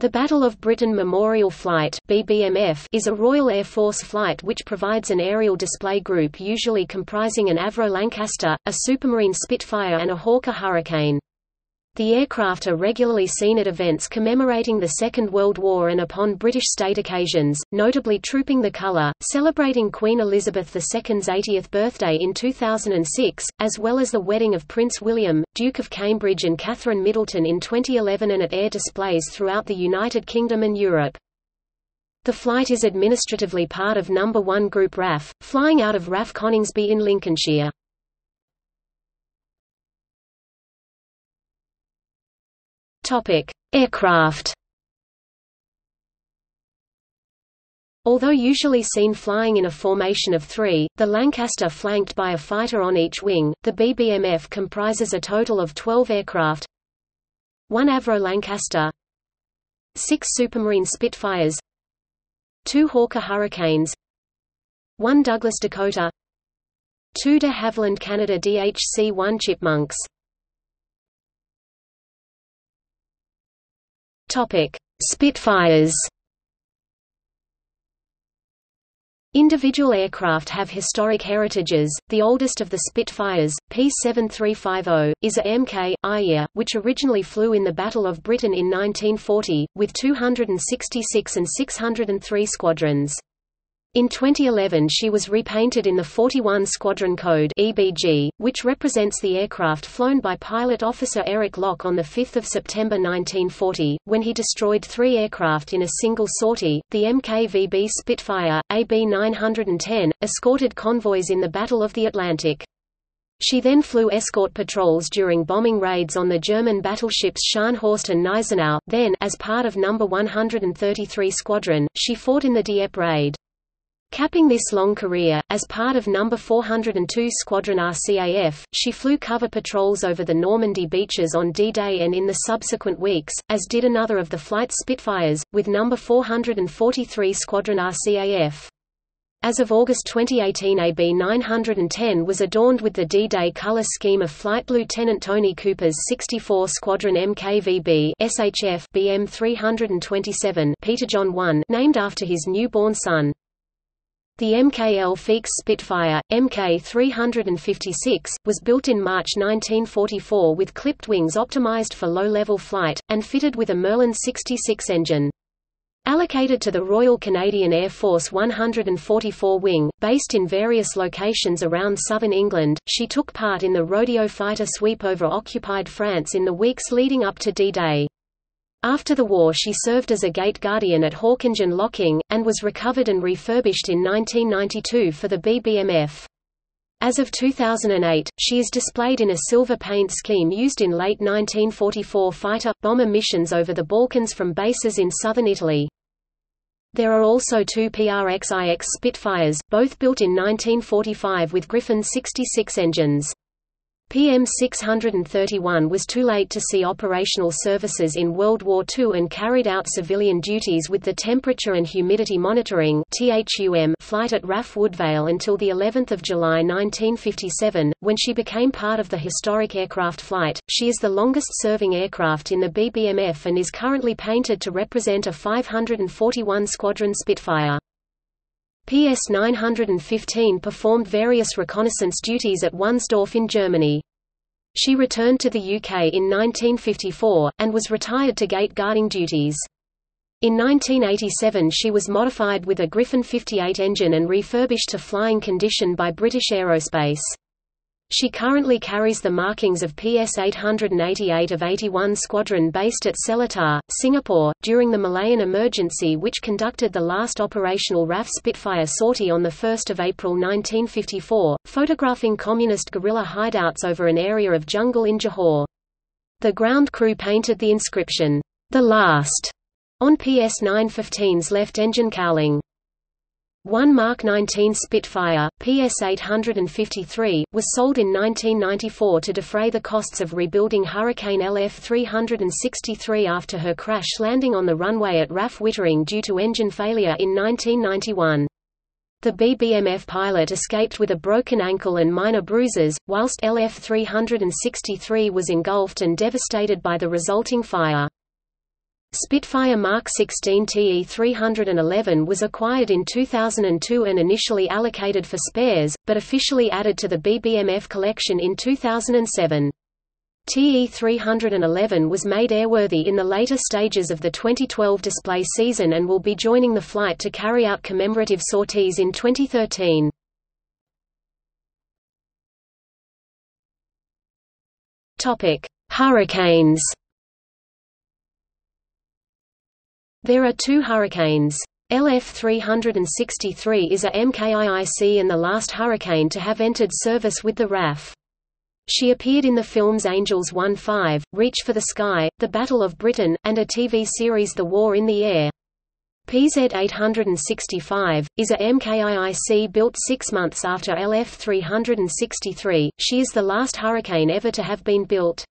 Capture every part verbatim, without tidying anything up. The Battle of Britain Memorial Flight (B B M F) is a Royal Air Force flight which provides an aerial display group usually comprising an Avro Lancaster, a Supermarine Spitfire and a Hawker Hurricane. The aircraft are regularly seen at events commemorating the Second World War and upon British state occasions, notably Trooping the Colour, celebrating Queen Elizabeth the Second's eightieth birthday in two thousand six, as well as the wedding of Prince William, Duke of Cambridge and Catherine Middleton in twenty eleven, and at air displays throughout the United Kingdom and Europe. The flight is administratively part of Number one Group R A F, flying out of R A F Coningsby in Lincolnshire. Aircraft. Although usually seen flying in a formation of three, the Lancaster flanked by a fighter on each wing, the B B M F comprises a total of twelve aircraft: one Avro Lancaster, six Supermarine Spitfires, two Hawker Hurricanes, one Douglas Dakota, two De Havilland Canada D H C one Chipmunks. Topic: Spitfires. Individual aircraft have historic heritages. The oldest of the Spitfires, P seven three five zero, is a M K I E, which originally flew in the Battle of Britain in nineteen forty, with two hundred sixty-six and six hundred three squadrons. In twenty eleven she was repainted in the forty-one Squadron Code E B G, which represents the aircraft flown by pilot officer Eric Locke on the fifth of September nineteen forty, when he destroyed three aircraft in a single sortie. The M K V B Spitfire, A B nine ten, escorted convoys in the Battle of the Atlantic. She then flew escort patrols during bombing raids on the German battleships Scharnhorst and Neisenau, then, as part of Number one thirty-three Squadron, she fought in the Dieppe raid. Capping this long career, as part of Number four oh two Squadron R C A F, she flew cover patrols over the Normandy beaches on D Day and in the subsequent weeks, as did another of the flight's Spitfires, with Number four forty-three Squadron R C A F. As of August twenty eighteen, A B nine ten was adorned with the D Day color scheme of Flight Lieutenant Tony Cooper's sixty-four Squadron M K V B S H F B M three twenty-seven Peterjohn one, named after his newborn son. The M K L Feeks Spitfire, M K three fifty-six, was built in March nineteen forty-four with clipped wings optimized for low-level flight, and fitted with a Merlin sixty-six engine. Allocated to the Royal Canadian Air Force one forty-four Wing, based in various locations around southern England, she took part in the rodeo fighter sweep over occupied France in the weeks leading up to D Day. After the war she served as a gate guardian at Hawkingen Locking, and was recovered and refurbished in nineteen ninety-two for the B B M F. As of two thousand eight, she is displayed in a silver paint scheme used in late nineteen forty-four fighter-bomber missions over the Balkans from bases in southern Italy. There are also two P R X I X Spitfires, both built in nineteen forty-five with Griffon sixty-six engines. P M six thirty-one was too late to see operational services in World War Two and carried out civilian duties with the Temperature and Humidity Monitoring (T H U M) flight at R A F Woodvale until the eleventh of July nineteen fifty-seven, when she became part of the historic aircraft flight. She is the longest-serving aircraft in the B B M F and is currently painted to represent a five forty-one Squadron Spitfire. P S nine fifteen performed various reconnaissance duties at Wunsdorf in Germany. She returned to the U K in nineteen fifty-four, and was retired to gate guarding duties. In nineteen eighty-seven she was modified with a Griffon fifty-eight engine and refurbished to flying condition by British Aerospace. She currently carries the markings of P S eight eighty-eight of eighty-one Squadron based at Seletar, Singapore, during the Malayan Emergency which conducted the last operational R A F Spitfire sortie on the first of April nineteen fifty-four, photographing communist guerrilla hideouts over an area of jungle in Johor. The ground crew painted the inscription, "The Last," on P S nine fifteen's left engine cowling. One Mark nineteen Spitfire, P S eight fifty-three, was sold in nineteen ninety-four to defray the costs of rebuilding Hurricane L F three sixty-three after her crash landing on the runway at R A F Wittering due to engine failure in nineteen ninety-one. The B B M F pilot escaped with a broken ankle and minor bruises, whilst L F three sixty-three was engulfed and devastated by the resulting fire. Spitfire Mark sixteen T E three eleven was acquired in two thousand two and initially allocated for spares, but officially added to the B B M F collection in two thousand seven. T E three eleven was made airworthy in the later stages of the twenty twelve display season and will be joining the flight to carry out commemorative sorties in twenty thirteen. Hurricanes. There are two hurricanes. L F three sixty-three is a M K I I C and the last hurricane to have entered service with the R A F. She appeared in the films Angels one five, Reach for the Sky, The Battle of Britain, and a T V series The War in the Air. P Z eight sixty-five, is a M K I I C built six months after L F three sixty-three, she is the last hurricane ever to have been built.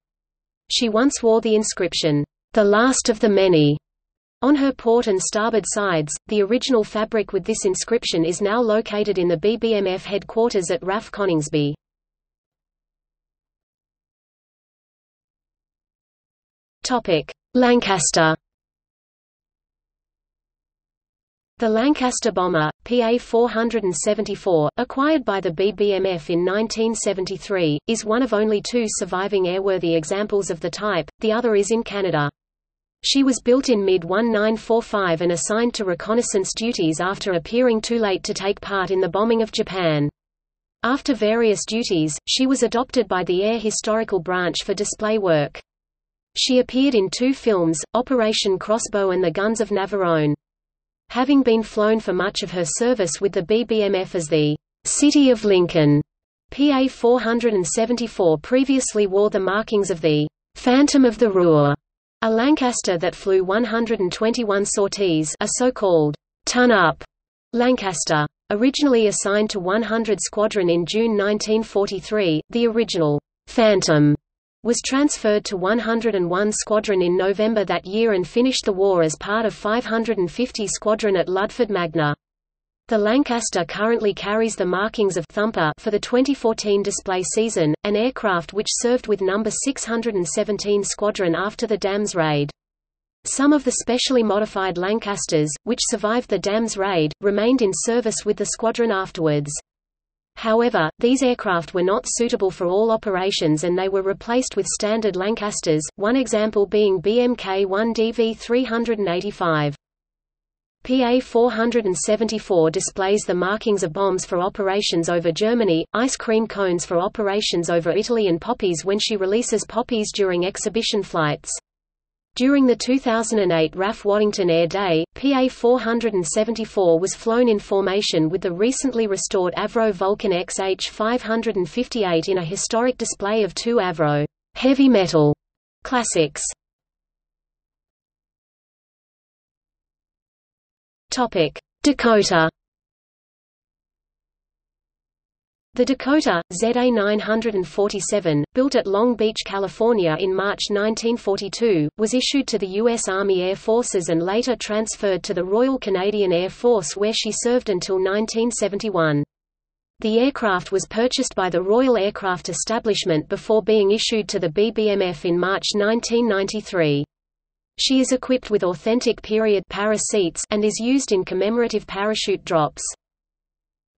She once wore the inscription, "The Last of the Many," on her port and starboard sides. The original fabric with this inscription is now located in the B B M F headquarters at R A F Coningsby. Lancaster. The Lancaster bomber, P A four seventy-four, acquired by the B B M F in nineteen seventy-three, is one of only two surviving airworthy examples of the type, the other is in Canada. She was built in mid nineteen forty-five and assigned to reconnaissance duties after appearing too late to take part in the bombing of Japan. After various duties, she was adopted by the Air Historical Branch for display work. She appeared in two films, Operation Crossbow and The Guns of Navarone. Having been flown for much of her service with the B B M F as the City of Lincoln, P A four seventy-four previously wore the markings of the Phantom of the Ruhr, a Lancaster that flew one hundred twenty-one sorties, a so-called "ton-up" Lancaster. Originally assigned to one hundred Squadron in June nineteen forty-three, the original Phantom was transferred to one hundred one Squadron in November that year and finished the war as part of five hundred fifty Squadron at Ludford Magna. The Lancaster currently carries the markings of Thumper for the twenty fourteen display season, an aircraft which served with number six hundred seventeen Squadron after the Dams raid. Some of the specially modified Lancasters, which survived the Dams raid, remained in service with the squadron afterwards. However, these aircraft were not suitable for all operations and they were replaced with standard Lancasters, one example being B M K one D V three eighty-five. P A four seventy-four displays the markings of bombs for operations over Germany, ice cream cones for operations over Italy and poppies when she releases poppies during exhibition flights. During the two thousand eight R A F Waddington Air Day, P A four seventy-four was flown in formation with the recently restored Avro Vulcan X H five fifty-eight in a historic display of two Avro heavy metal classics. Dakota. The Dakota, Z A nine forty-seven, built at Long Beach, California in March nineteen forty-two, was issued to the U S Army Air Forces and later transferred to the Royal Canadian Air Force where she served until nineteen seventy-one. The aircraft was purchased by the Royal Aircraft Establishment before being issued to the B B M F in March nineteen ninety-three. She is equipped with authentic period para seats and is used in commemorative parachute drops.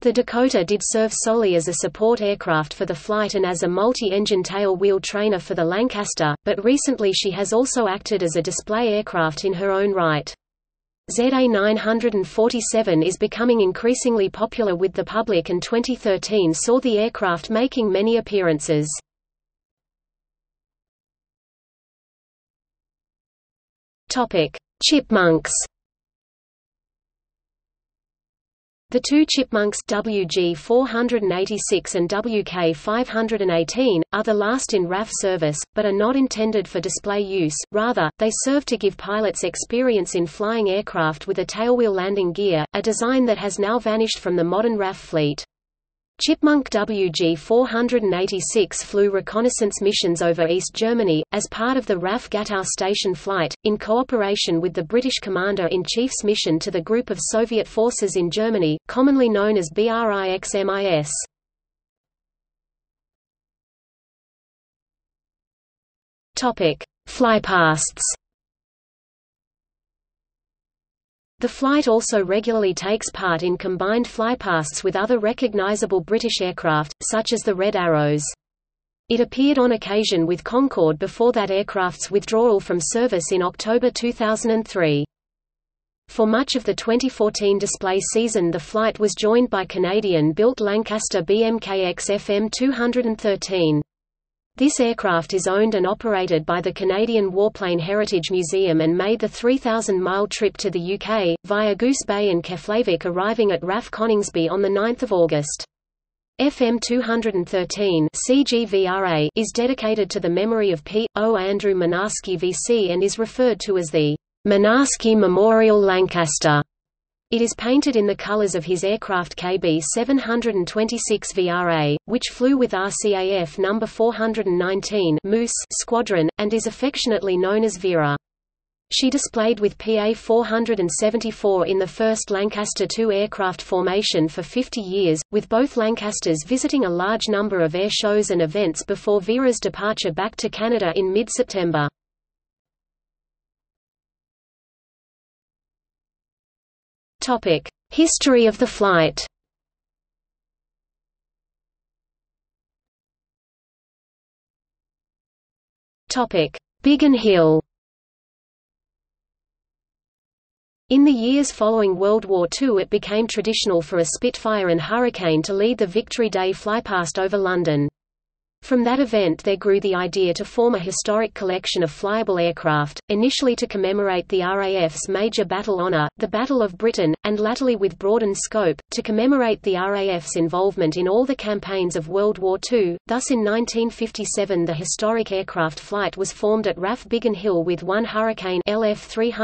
The Dakota did serve solely as a support aircraft for the flight and as a multi-engine tail-wheel trainer for the Lancaster, but recently she has also acted as a display aircraft in her own right. Z A nine forty-seven is becoming increasingly popular with the public and twenty thirteen saw the aircraft making many appearances. Chipmunks. The two Chipmunks W G four eighty-six and W K five eighteen, are the last in R A F service, but are not intended for display use, rather, they serve to give pilots experience in flying aircraft with a tailwheel landing gear, a design that has now vanished from the modern R A F fleet. Chipmunk W G four eighty-six flew reconnaissance missions over East Germany, as part of the R A F Gatow Station flight, in cooperation with the British Commander-in-Chief's mission to the group of Soviet forces in Germany, commonly known as BRIXMIS. Flypasts. The flight also regularly takes part in combined flypasts with other recognisable British aircraft, such as the Red Arrows. It appeared on occasion with Concorde before that aircraft's withdrawal from service in October two thousand three. For much of the twenty fourteen display season, the flight was joined by Canadian-built Lancaster B M K X F M two thirteen. This aircraft is owned and operated by the Canadian Warplane Heritage Museum and made the three thousand mile trip to the U K, via Goose Bay and Keflavik, arriving at R A F Coningsby on the ninth of August. F M two thirteen is dedicated to the memory of P O Andrew Minarsky V C and is referred to as the Minarsky Memorial Lancaster. It is painted in the colours of his aircraft K B seven twenty-six V R A, which flew with R C A F number four nineteen Moose Squadron, and is affectionately known as Vera. She displayed with P A four seventy-four in the first Lancaster two aircraft formation for fifty years, with both Lancasters visiting a large number of air shows and events before Vera's departure back to Canada in mid-September. History of the flight. Biggin Hill. In the years following World War Two, it became traditional for a Spitfire and Hurricane to lead the Victory Day flypast over London. From that event there grew the idea to form a historic collection of flyable aircraft, initially to commemorate the R A F's major battle honour, the Battle of Britain, and latterly with broadened scope, to commemorate the R A F's involvement in all the campaigns of World War Two. Thus in nineteen fifty-seven the historic aircraft flight was formed at R A F Biggin Hill with one Hurricane L F three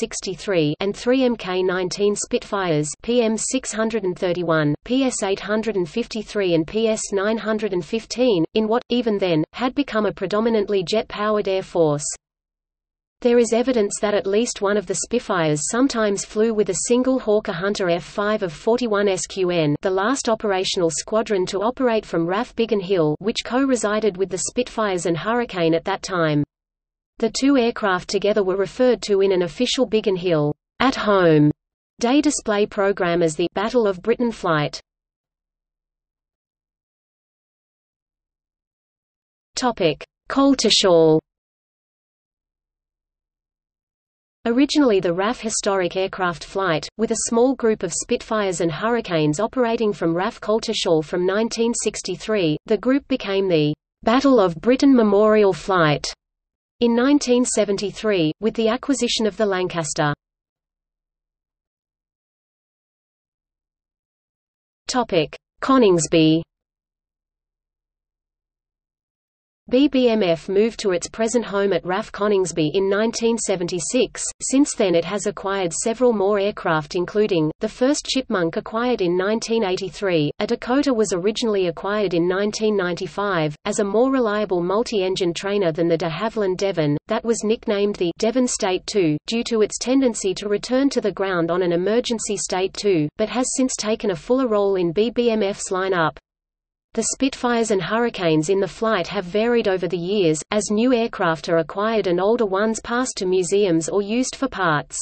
sixty-three and three M K nineteen Spitfires P M six thirty-one, P S eight fifty-three and P S nine fifteen, in what, even then, had become a predominantly jet-powered air force. There is evidence that at least one of the Spitfires sometimes flew with a single Hawker Hunter F five of forty-one S Q N, the last operational squadron to operate from R A F Biggin Hill, which co-resided with the Spitfires and Hurricane at that time. The two aircraft together were referred to in an official Biggin Hill at home day display program as the Battle of Britain flight. Topic: Coltishall. Originally the R A F historic aircraft flight, with a small group of Spitfires and Hurricanes operating from R A F Coltishall from nineteen sixty-three, the group became the Battle of Britain Memorial Flight in nineteen seventy-three, with the acquisition of the Lancaster. Topic: Coningsby. B B M F moved to its present home at R A F Coningsby in nineteen seventy-six. Since then it has acquired several more aircraft, including the first Chipmunk acquired in nineteen eighty-three, a Dakota was originally acquired in nineteen ninety-five, as a more reliable multi-engine trainer than the De Havilland Devon, that was nicknamed the Devon State two, due to its tendency to return to the ground on an emergency State two, but has since taken a fuller role in B B M F's lineup. The Spitfires and Hurricanes in the flight have varied over the years, as new aircraft are acquired and older ones passed to museums or used for parts.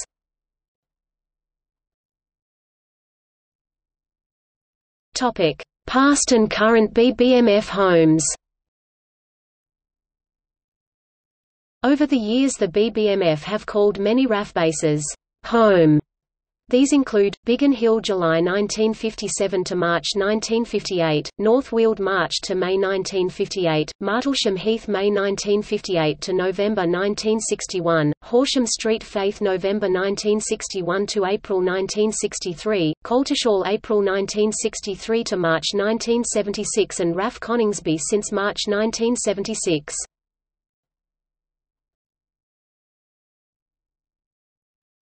Past and current B B M F homes. Over the years the B B M F have called many R A F bases home. These include Biggin Hill, July nineteen fifty-seven to March nineteen fifty-eight, North Weald, March to May nineteen fifty-eight, Martlesham Heath, May nineteen fifty-eight to November nineteen sixty-one, Horsham Street Faith, November nineteen sixty-one to April nineteen sixty-three, Coltishall, April nineteen sixty-three to March nineteen seventy-six, and R A F Coningsby since March nineteen seventy-six.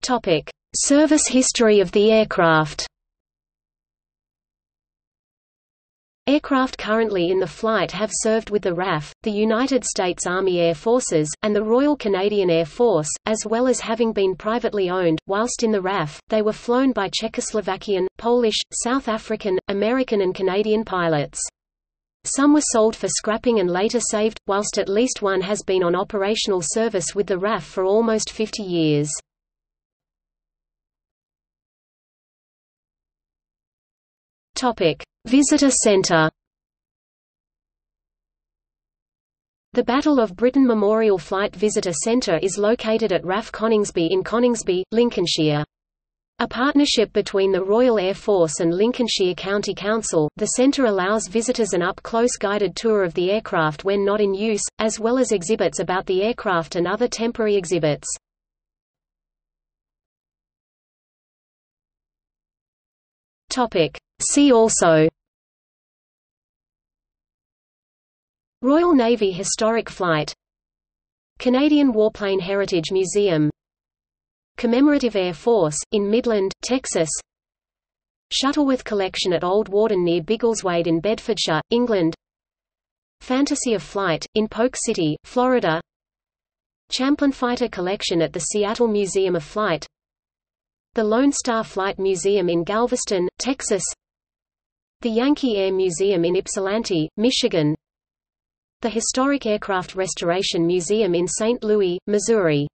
Topic: Service history of the aircraft. Aircraft currently in the flight have served with the R A F, the United States Army Air Forces, and the Royal Canadian Air Force, as well as having been privately owned. Whilst in the R A F, they were flown by Czechoslovakian, Polish, South African, American and Canadian pilots. Some were sold for scrapping and later saved, whilst at least one has been on operational service with the R A F for almost fifty years. Visitor Centre. The Battle of Britain Memorial Flight Visitor Centre is located at R A F Coningsby in Coningsby, Lincolnshire. A partnership between the Royal Air Force and Lincolnshire County Council, the centre allows visitors an up-close guided tour of the aircraft when not in use, as well as exhibits about the aircraft and other temporary exhibits. See also: Royal Navy Historic Flight, Canadian Warplane Heritage Museum, Commemorative Air Force, in Midland, Texas, Shuttleworth Collection at Old Warden near Biggleswade in Bedfordshire, England, Fantasy of Flight, in Polk City, Florida, Champlain Fighter Collection at the Seattle Museum of Flight, the Lone Star Flight Museum in Galveston, Texas, the Yankee Air Museum in Ypsilanti, Michigan, the Historic Aircraft Restoration Museum in Saint Louis, Missouri.